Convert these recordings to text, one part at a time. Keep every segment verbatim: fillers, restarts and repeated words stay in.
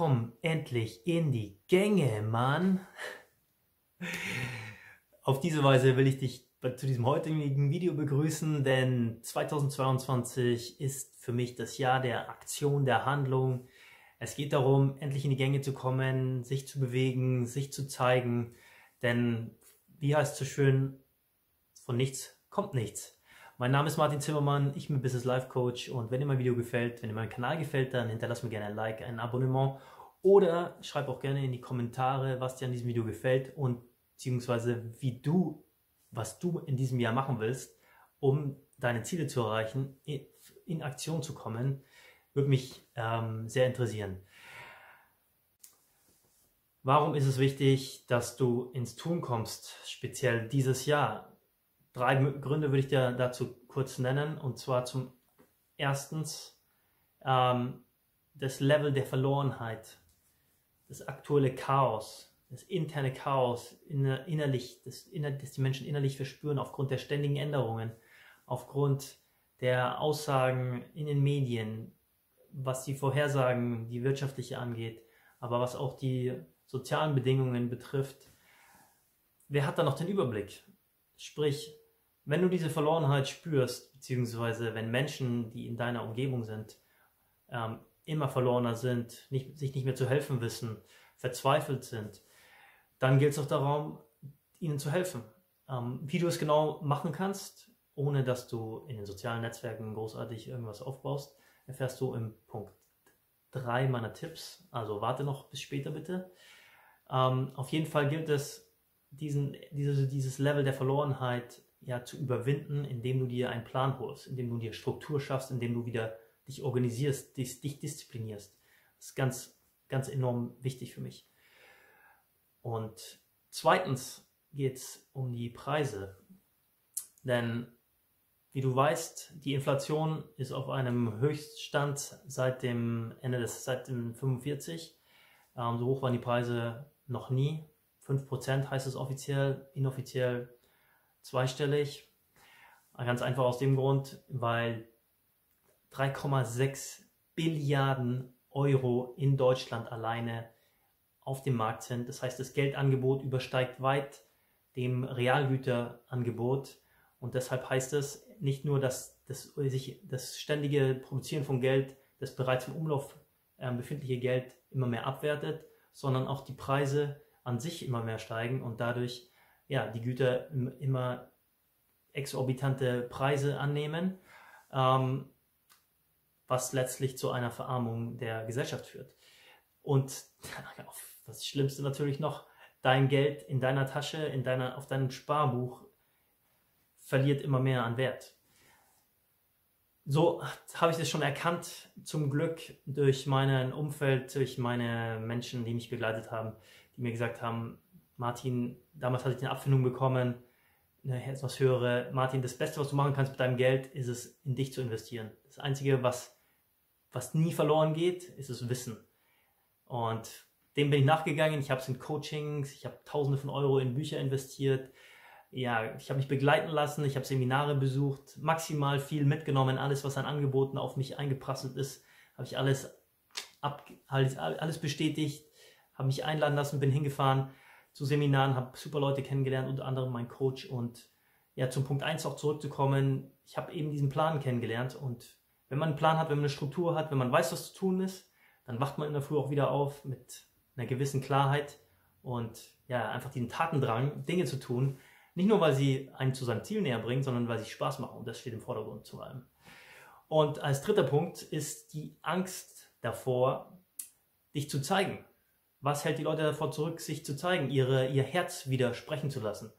komm endlich in die Gänge, Mann! Auf diese Weise will ich dich zu diesem heutigen Video begrüßen, denn zweitausendzweiundzwanzig ist für mich das Jahr der Aktion, der Handlung. Es geht darum, endlich in die Gänge zu kommen, sich zu bewegen, sich zu zeigen, denn wie heißt es so schön, von nichts kommt nichts. Mein Name ist Martin Zimmermann, ich bin Business Life Coach und wenn dir mein Video gefällt, wenn dir mein Kanal gefällt, dann hinterlass mir gerne ein Like, ein Abonnement oder schreib auch gerne in die Kommentare, was dir an diesem Video gefällt und beziehungsweise wie du, was du in diesem Jahr machen willst, um deine Ziele zu erreichen, in Aktion zu kommen, würde mich ähm, sehr interessieren. Warum ist es wichtig, dass du ins Tun kommst, speziell dieses Jahr? Drei Gründe würde ich dir dazu kurz nennen, und zwar zum erstens ähm, das Level der Verlorenheit, das aktuelle Chaos, das interne Chaos inner, innerlich, das, inner, das die Menschen innerlich verspüren aufgrund der ständigen Änderungen, aufgrund der Aussagen in den Medien, was die Vorhersagen, die wirtschaftliche angeht, aber was auch die sozialen Bedingungen betrifft. Wer hat da noch den Überblick? Sprich, wenn du diese Verlorenheit spürst, beziehungsweise wenn Menschen, die in deiner Umgebung sind, ähm, immer verlorener sind, nicht, sich nicht mehr zu helfen wissen, verzweifelt sind, dann gilt es auch darum, ihnen zu helfen. Ähm, wie du es genau machen kannst, ohne dass du in den sozialen Netzwerken großartig irgendwas aufbaust, erfährst du im Punkt drei meiner Tipps. Also warte noch bis später bitte. Ähm, auf jeden Fall gilt es, Diesen, dieses, dieses Level der Verlorenheit ja zu überwinden, indem du dir einen Plan holst, indem du dir Struktur schaffst, indem du wieder dich organisierst, dich, dich disziplinierst. Das ist ganz, ganz enorm wichtig für mich. Und zweitens geht es um die Preise. Denn, wie du weißt, die Inflation ist auf einem Höchststand seit dem Ende des, seit dem fünfundvierzig. Ähm, so hoch waren die Preise noch nie. fünf Prozent heißt es offiziell, inoffiziell zweistellig. Ganz einfach aus dem Grund, weil drei Komma sechs Billiarden Euro in Deutschland alleine auf dem Markt sind. Das heißt, das Geldangebot übersteigt weit dem Realgüterangebot. Und deshalb heißt es nicht nur, dass das, sich das ständige Produzieren von Geld, das bereits im Umlauf äh, befindliche Geld immer mehr abwertet, sondern auch die Preise an sich immer mehr steigen und dadurch ja, die Güter immer exorbitante Preise annehmen, ähm, was letztlich zu einer Verarmung der Gesellschaft führt. Und das Schlimmste natürlich noch, dein Geld in deiner Tasche, in deiner, auf deinem Sparbuch verliert immer mehr an Wert. So habe ich das schon erkannt, zum Glück durch mein Umfeld, durch meine Menschen, die mich begleitet haben, die mir gesagt haben, Martin, damals hatte ich eine Abfindung bekommen, jetzt was höre, Martin, das Beste, was du machen kannst mit deinem Geld, ist es, in dich zu investieren. Das Einzige, was, was nie verloren geht, ist das Wissen. Und dem bin ich nachgegangen, ich habe es in Coachings, ich habe Tausende von Euro in Bücher investiert, ja, ich habe mich begleiten lassen, ich habe Seminare besucht, maximal viel mitgenommen, alles, was an Angeboten auf mich eingeprasselt ist, habe ich alles, ab, alles, alles bestätigt, habe mich einladen lassen, bin hingefahren zu Seminaren, habe super Leute kennengelernt, unter anderem mein Coach. Und ja, zum Punkt eins auch zurückzukommen, ich habe eben diesen Plan kennengelernt. Und wenn man einen Plan hat, wenn man eine Struktur hat, wenn man weiß, was zu tun ist, dann wacht man in der Früh auch wieder auf mit einer gewissen Klarheit und ja, einfach diesen Tatendrang, Dinge zu tun. Nicht nur, weil sie einen zu seinem Ziel näher bringen, sondern weil sie Spaß machen. Und das steht im Vordergrund zu allem. Und als dritter Punkt ist die Angst davor, dich zu zeigen. Was hält die Leute davor zurück, sich zu zeigen, ihre, ihr Herz wieder sprechen zu lassen?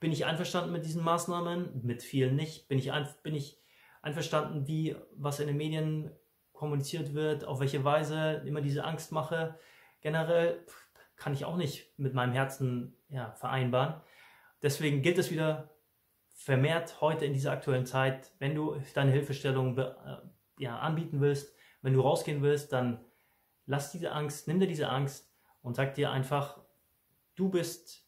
Bin ich einverstanden mit diesen Maßnahmen? Mit vielen nicht. Bin ich, ein, bin ich einverstanden, wie was in den Medien kommuniziert wird, auf welche Weise immer diese Angst mache? Generell kann ich auch nicht mit meinem Herzen ja, vereinbaren. Deswegen gilt es wieder vermehrt heute in dieser aktuellen Zeit, wenn du deine Hilfestellung ja, anbieten willst, wenn du rausgehen willst, dann lass diese Angst, nimm dir diese Angst, und sag dir einfach, du bist,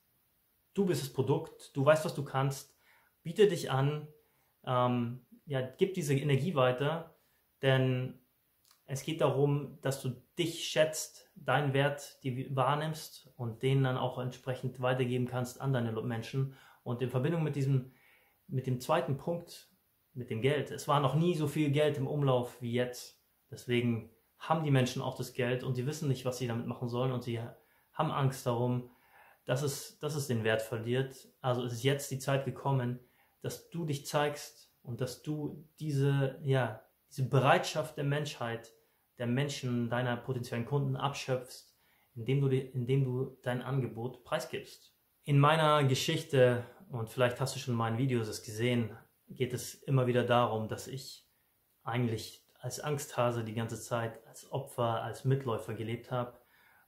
du bist das Produkt, du weißt, was du kannst, biete dich an, ähm, ja, gib diese Energie weiter, denn es geht darum, dass du dich schätzt, deinen Wert die wahrnimmst und den dann auch entsprechend weitergeben kannst an deine Menschen. Und in Verbindung mit diesem, mit dem zweiten Punkt, mit dem Geld. Es war noch nie so viel Geld im Umlauf wie jetzt. Deswegen haben die Menschen auch das Geld und sie wissen nicht, was sie damit machen sollen und sie haben Angst darum, dass es, dass es den Wert verliert. Also es ist jetzt die Zeit gekommen, dass du dich zeigst und dass du diese, ja, diese Bereitschaft der Menschheit, der Menschen, deiner potenziellen Kunden abschöpfst, indem du, indem du dein Angebot preisgibst. In meiner Geschichte, und vielleicht hast du schon in meinen Videos es gesehen, geht es immer wieder darum, dass ich eigentlich als Angsthase die ganze Zeit, als Opfer, als Mitläufer gelebt habe.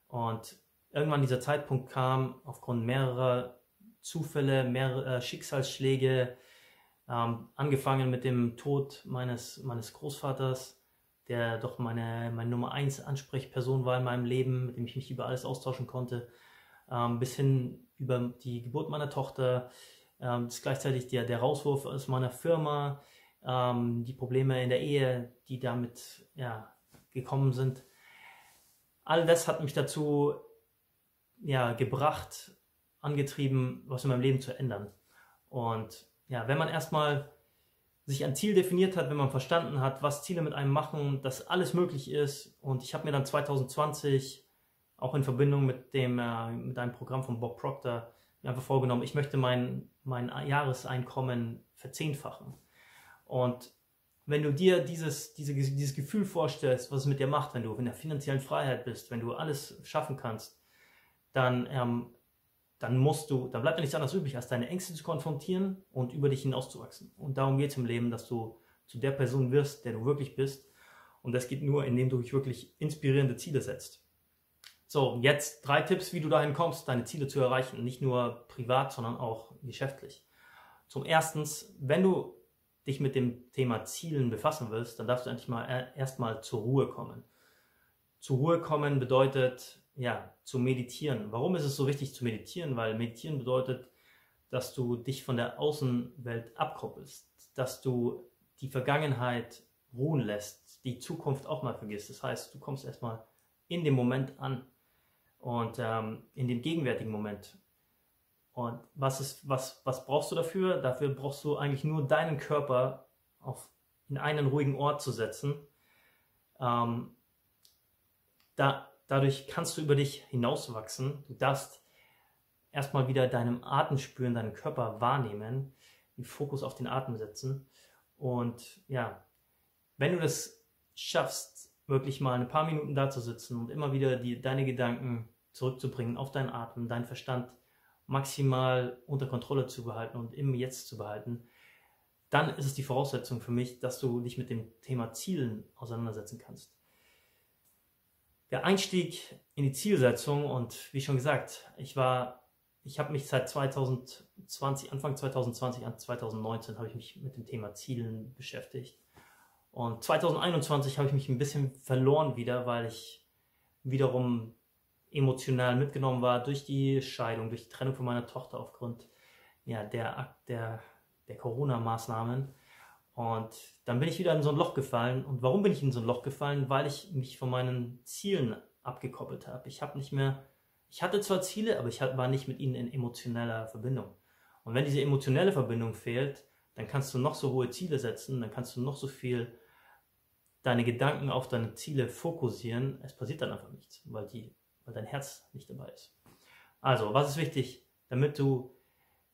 Und irgendwann dieser Zeitpunkt kam, aufgrund mehrerer Zufälle, mehrerer Schicksalsschläge, ähm, angefangen mit dem Tod meines, meines Großvaters, der doch meine, meine Nummer eins Ansprechperson war in meinem Leben, mit dem ich mich über alles austauschen konnte, ähm, bis hin über die Geburt meiner Tochter, ähm, das ist gleichzeitig der, der Rauswurf aus meiner Firma, ähm, die Probleme in der Ehe, die damit ja, gekommen sind. All das hat mich dazu ja, gebracht, angetrieben, was in meinem Leben zu ändern. Und ja, wenn man erstmal sich ein Ziel definiert hat, wenn man verstanden hat, was Ziele mit einem machen, dass alles möglich ist. Und ich habe mir dann zwanzig zwanzig auch in Verbindung mit dem äh, mit einem Programm von Bob Proctor einfach vorgenommen, ich möchte mein, mein Jahreseinkommen verzehnfachen. Und wenn du dir dieses, diese, dieses Gefühl vorstellst, was es mit dir macht, wenn du in der finanziellen Freiheit bist, wenn du alles schaffen kannst, dann, ähm, dann musst du, dann bleibt dir nichts anderes übrig, als deine Ängste zu konfrontieren und über dich hinauszuwachsen. Und darum geht es im Leben, dass du zu der Person wirst, der du wirklich bist. Und das geht nur, indem du dich wirklich inspirierende Ziele setzt. So, jetzt drei Tipps, wie du dahin kommst, deine Ziele zu erreichen. Nicht nur privat, sondern auch geschäftlich. Zum Erstens, wenn du dich mit dem Thema Zielen befassen willst, dann darfst du endlich mal erstmal zur Ruhe kommen. Zur Ruhe kommen bedeutet, ja, zu meditieren. Warum ist es so wichtig zu meditieren? Weil meditieren bedeutet, dass du dich von der Außenwelt abkoppelst, dass du die Vergangenheit ruhen lässt, die Zukunft auch mal vergisst. Das heißt, du kommst erstmal in dem Moment an und ähm, in dem gegenwärtigen Moment. Und was, ist, was, was brauchst du dafür? Dafür brauchst du eigentlich nur deinen Körper auf, in einen ruhigen Ort zu setzen. Ähm, da Dadurch kannst du über dich hinauswachsen. Du darfst erstmal wieder deinem Atem spüren, deinen Körper wahrnehmen, den Fokus auf den Atem setzen. Und ja, wenn du das schaffst, wirklich mal ein paar Minuten da zu sitzen und immer wieder die, deine Gedanken zurückzubringen auf deinen Atem, deinen Verstand maximal unter Kontrolle zu behalten und im Jetzt zu behalten, dann ist es die Voraussetzung für mich, dass du dich mit dem Thema Zielen auseinandersetzen kannst. Der Einstieg in die Zielsetzung und wie schon gesagt, ich war, ich habe mich seit zwanzig zwanzig, Anfang zwanzig zwanzig an zwanzig neunzehn habe ich mich mit dem Thema Zielen beschäftigt. Und zwanzig einundzwanzig habe ich mich ein bisschen verloren wieder, weil ich wiederum emotional mitgenommen war durch die Scheidung, durch die Trennung von meiner Tochter aufgrund ja, der, der, der Corona-Maßnahmen. Und dann bin ich wieder in so ein Loch gefallen. Und warum bin ich in so ein Loch gefallen? Weil ich mich von meinen Zielen abgekoppelt habe. Ich habe nicht mehr, ich hatte zwar Ziele, aber ich war nicht mit ihnen in emotioneller Verbindung. Und wenn diese emotionelle Verbindung fehlt, dann kannst du noch so hohe Ziele setzen, dann kannst du noch so viel deine Gedanken auf deine Ziele fokussieren. Es passiert dann einfach nichts, weil, die, weil dein Herz nicht dabei ist. Also, was ist wichtig, damit du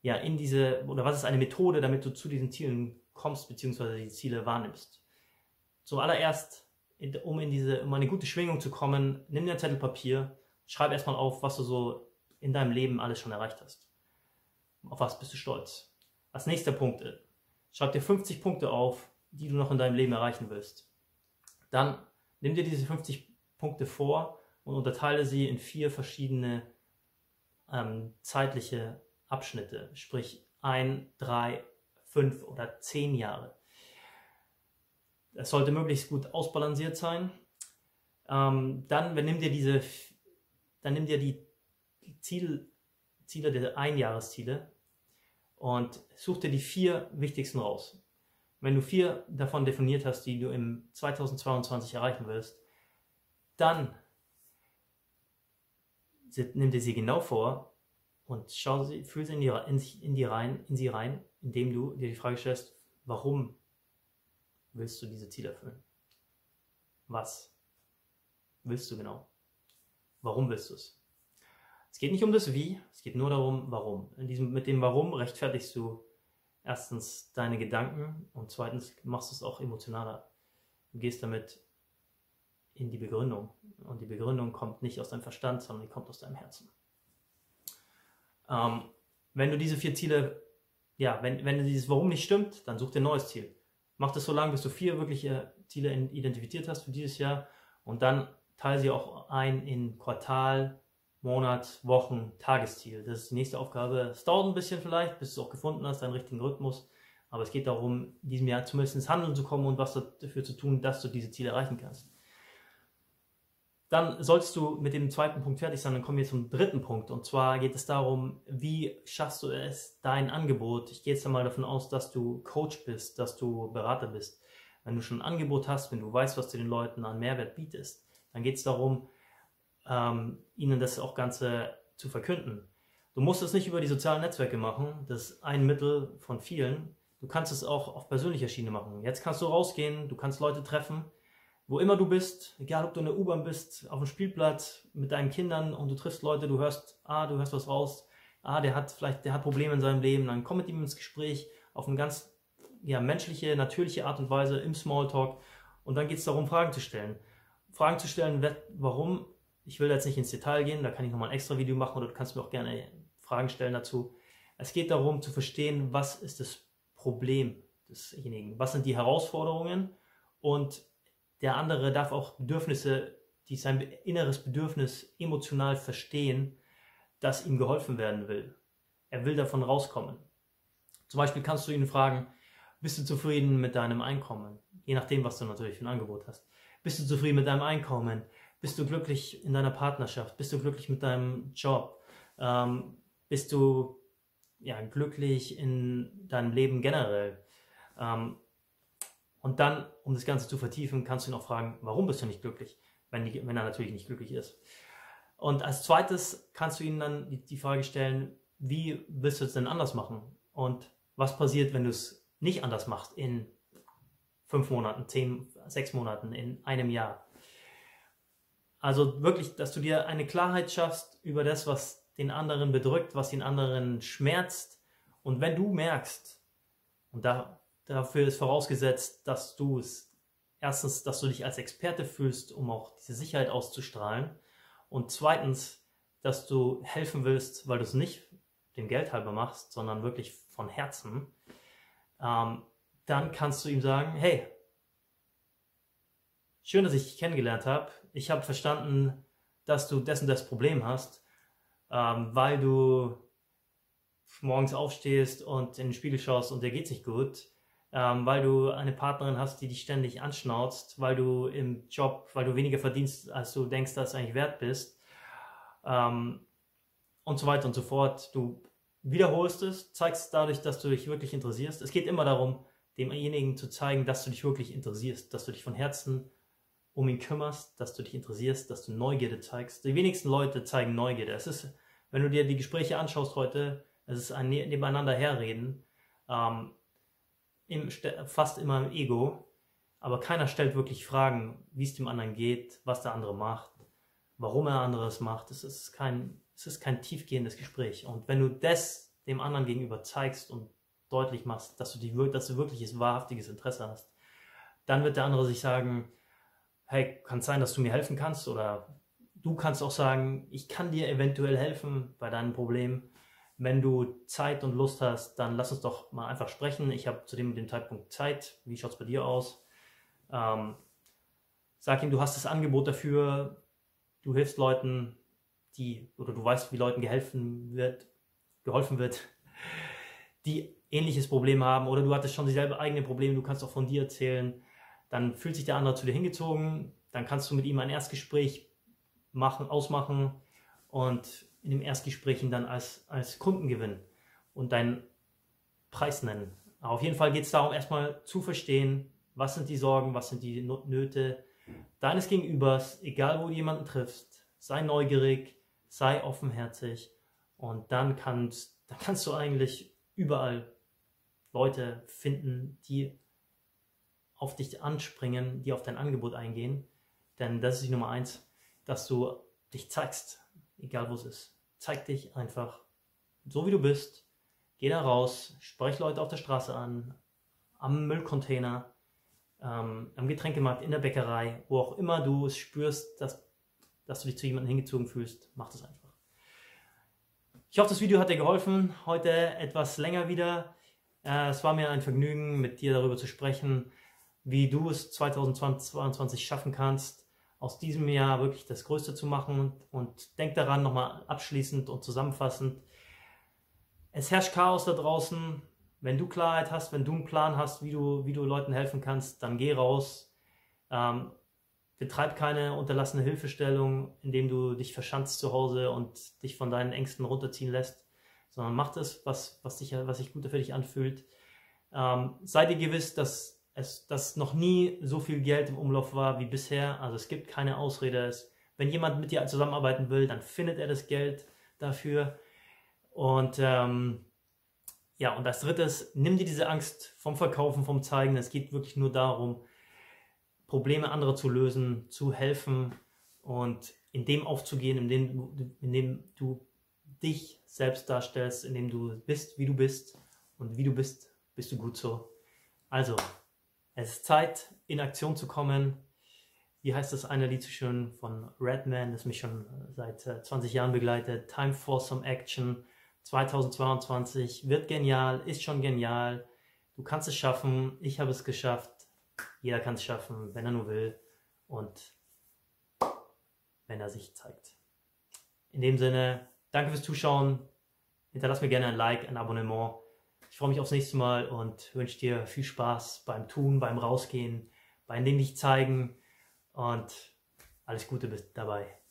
ja in diese, oder was ist eine Methode, damit du zu diesen Zielen kommst, beziehungsweise die Ziele wahrnimmst. Zuallererst, um in diese, um eine gute Schwingung zu kommen, nimm dir ein Zettel Papier, schreib erstmal auf, was du so in deinem Leben alles schon erreicht hast. Auf was bist du stolz? Als nächster Punkt, schreib dir fünfzig Punkte auf, die du noch in deinem Leben erreichen willst. Dann nimm dir diese fünfzig Punkte vor und unterteile sie in vier verschiedene ähm, zeitliche Abschnitte, sprich ein, drei, fünf oder zehn Jahre. Es sollte möglichst gut ausbalanciert sein. Ähm, dann, wenn nimm dir diese, dann nimm dir die Ziel, Ziele, der Einjahresziele und such dir die vier wichtigsten raus. Wenn du vier davon definiert hast, die du im zwanzig zweiundzwanzig erreichen willst, dann nimm dir sie genau vor und schau sie, fühl sie in die, in, in die rein, in sie rein, indem du dir die Frage stellst, warum willst du diese Ziele erfüllen? Was willst du genau? Warum willst du es? Es geht nicht um das Wie, es geht nur darum, warum. In diesem, mit dem Warum rechtfertigst du erstens deine Gedanken und zweitens machst du es auch emotionaler. Du gehst damit in die Begründung. Und die Begründung kommt nicht aus deinem Verstand, sondern die kommt aus deinem Herzen. Ähm, wenn du diese vier Ziele, ja, wenn, wenn dieses Warum nicht stimmt, dann such dir ein neues Ziel. Mach das so lange, bis du vier wirkliche Ziele identifiziert hast für dieses Jahr und dann teile sie auch ein in Quartal, Monat, Wochen, Tagesziel. Das ist die nächste Aufgabe. Es dauert ein bisschen vielleicht, bis du es auch gefunden hast, deinen richtigen Rhythmus. Aber es geht darum, in diesem Jahr zumindest ins Handeln zu kommen und was dafür zu tun, dass du diese Ziele erreichen kannst. Dann solltest du mit dem zweiten Punkt fertig sein. Dann kommen wir zum dritten Punkt. Und zwar geht es darum, wie schaffst du es, dein Angebot, ich gehe jetzt einmal davon aus, dass du Coach bist, dass du Berater bist. Wenn du schon ein Angebot hast, wenn du weißt, was du den Leuten an Mehrwert bietest, dann geht es darum, ähm, ihnen das auch Ganze zu verkünden. Du musst es nicht über die sozialen Netzwerke machen. Das ist ein Mittel von vielen. Du kannst es auch auf persönlicher Schiene machen. Jetzt kannst du rausgehen, du kannst Leute treffen, wo immer du bist, egal ob du in der U-Bahn bist, auf dem Spielplatz mit deinen Kindern und du triffst Leute, du hörst, ah, du hörst was raus, ah, der hat vielleicht, der hat Probleme in seinem Leben, dann komm mit ihm ins Gespräch auf eine ganz ja, menschliche, natürliche Art und Weise im Smalltalk und dann geht es darum, Fragen zu stellen. Fragen zu stellen, warum, ich will jetzt nicht ins Detail gehen, da kann ich nochmal ein extra Video machen oder du kannst mir auch gerne Fragen stellen dazu. Es geht darum zu verstehen, was ist das Problem desjenigen, was sind die Herausforderungen und der andere darf auch Bedürfnisse, die sein inneres Bedürfnis emotional verstehen, dass ihm geholfen werden will. Er will davon rauskommen. Zum Beispiel kannst du ihn fragen, bist du zufrieden mit deinem Einkommen? Je nachdem, was du natürlich für ein Angebot hast. Bist du zufrieden mit deinem Einkommen? Bist du glücklich in deiner Partnerschaft? Bist du glücklich mit deinem Job? Ähm, bist du ja, glücklich in deinem Leben generell? Ähm, Und dann, um das Ganze zu vertiefen, kannst du ihn auch fragen, warum bist du nicht glücklich, wenn, die, wenn er natürlich nicht glücklich ist. Und als zweites kannst du ihnen dann die, die Frage stellen, wie willst du es denn anders machen? Und was passiert, wenn du es nicht anders machst in fünf Monaten, zehn, sechs Monaten, in einem Jahr? Also wirklich, dass du dir eine Klarheit schaffst über das, was den anderen bedrückt, was den anderen schmerzt. Und wenn du merkst, und da... Dafür ist vorausgesetzt, dass du es, erstens, dass du dich als Experte fühlst, um auch diese Sicherheit auszustrahlen und zweitens, dass du helfen willst, weil du es nicht dem Geld halber machst, sondern wirklich von Herzen, ähm, dann kannst du ihm sagen, hey, schön, dass ich dich kennengelernt habe, ich habe verstanden, dass du das und das Problem hast, ähm, weil du morgens aufstehst und in den Spiegel schaust und dir geht's nicht gut, weil du eine Partnerin hast, die dich ständig anschnauzt, weil du im Job, weil du weniger verdienst, als du denkst, dass du eigentlich wert bist und so weiter und so fort. Du wiederholst es, zeigst dadurch, dass du dich wirklich interessierst. Es geht immer darum, demjenigen zu zeigen, dass du dich wirklich interessierst, dass du dich von Herzen um ihn kümmerst, dass du dich interessierst, dass du Neugierde zeigst. Die wenigsten Leute zeigen Neugierde. Es ist, wenn du dir die Gespräche anschaust heute, es ist ein nebeneinander herreden, Im, fast immer im Ego, aber keiner stellt wirklich Fragen, wie es dem anderen geht, was der andere macht, warum er anderes macht. Es ist kein, es ist kein tiefgehendes Gespräch. Und wenn du das dem anderen gegenüber zeigst und deutlich machst, dass du, die, dass du wirkliches, wahrhaftiges Interesse hast, dann wird der andere sich sagen, hey, kann es sein, dass du mir helfen kannst? Oder du kannst auch sagen, ich kann dir eventuell helfen bei deinem Problem. Wenn du Zeit und Lust hast, dann lass uns doch mal einfach sprechen. Ich habe zu dem, dem Zeitpunkt Zeit. Wie schaut es bei dir aus? Ähm, sag ihm, du hast das Angebot dafür. Du hilfst Leuten, die, oder du weißt, wie Leuten geholfen wird, geholfen wird, die ähnliches Problem haben. Oder du hattest schon dieselbe eigene Probleme. Du kannst auch von dir erzählen. Dann fühlt sich der andere zu dir hingezogen. Dann kannst du mit ihm ein Erstgespräch machen, ausmachen und in dem Erstgespräch ihn dann als, als Kunden gewinnen und deinen Preis nennen. Aber auf jeden Fall geht es darum, erstmal zu verstehen, was sind die Sorgen, was sind die Nöte deines Gegenübers, egal wo du jemanden triffst, sei neugierig, sei offenherzig und dann kannst, dann kannst du eigentlich überall Leute finden, die auf dich anspringen, die auf dein Angebot eingehen. Denn das ist die Nummer eins, dass du dich zeigst, egal wo es ist. Zeig dich einfach so, wie du bist. Geh da raus, sprech Leute auf der Straße an, am Müllcontainer, ähm, am Getränkemarkt, in der Bäckerei, wo auch immer du es spürst, dass, dass du dich zu jemandem hingezogen fühlst. Mach das einfach. Ich hoffe, das Video hat dir geholfen. Heute etwas länger wieder. Äh, es war mir ein Vergnügen, mit dir darüber zu sprechen, wie du es zweitausendzweiundzwanzig schaffen kannst, aus diesem Jahr wirklich das Größte zu machen. Und denk daran, nochmal abschließend und zusammenfassend, es herrscht Chaos da draußen. Wenn du Klarheit hast, wenn du einen Plan hast, wie du, wie du Leuten helfen kannst, dann geh raus. Ähm, betreib keine unterlassene Hilfestellung, indem du dich verschanzt zu Hause und dich von deinen Ängsten runterziehen lässt, sondern mach das, was, was, dich, was sich gut für dich anfühlt. Ähm, sei dir gewiss, dass Es, dass noch nie so viel Geld im Umlauf war wie bisher. Also es gibt keine Ausrede. Es, wenn jemand mit dir zusammenarbeiten will, dann findet er das Geld dafür. Und ähm, ja, und als drittes, nimm dir diese Angst vom Verkaufen, vom Zeigen. Es geht wirklich nur darum, Probleme anderer zu lösen, zu helfen und in dem aufzugehen, in dem, in dem du dich selbst darstellst, in dem du bist, wie du bist. Und wie du bist, bist du gut so. Also, es ist Zeit, in Aktion zu kommen. Wie heißt das eine Lied so schön von Redman, das mich schon seit zwanzig Jahren begleitet? Time for some action. zweitausendzweiundzwanzig wird genial, ist schon genial. Du kannst es schaffen. Ich habe es geschafft. Jeder kann es schaffen, wenn er nur will und wenn er sich zeigt. In dem Sinne, danke fürs Zuschauen. Hinterlass mir gerne ein Like, ein Abonnement. Ich freue mich aufs nächste Mal und wünsche dir viel Spaß beim Tun, beim Rausgehen, beim Ding dich zeigen und alles Gute dabei.